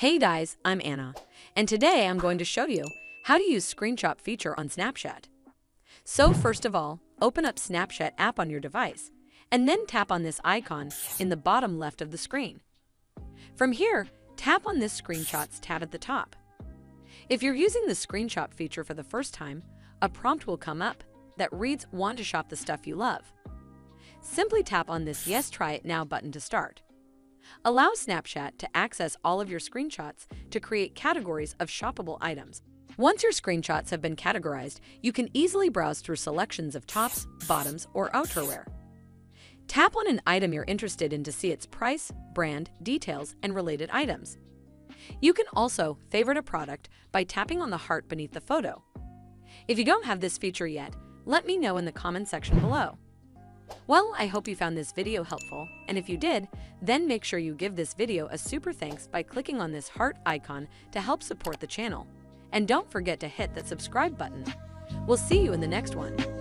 Hey guys, I'm Anna, and today I'm going to show you how to use Screenshop feature on Snapchat. So first of all, open up Snapchat app on your device, and then tap on this icon in the bottom left of the screen. From here, tap on this Screenshots tab at the top. If you're using the Screenshop feature for the first time, a prompt will come up that reads, "Want to shop the stuff you love?" Simply tap on this Yes, Try It Now button to start. Allow Snapchat to access all of your screenshots to create categories of shoppable items. Once your screenshots have been categorized, you can easily browse through selections of tops, bottoms, or outerwear. Tap on an item you're interested in to see its price, brand, details, and related items. You can also favorite a product by tapping on the heart beneath the photo. If you don't have this feature yet, let me know in the comments section below. Well, I hope you found this video helpful, and if you did, then make sure you give this video a super thanks by clicking on this heart icon to help support the channel. And don't forget to hit that subscribe button. We'll see you in the next one.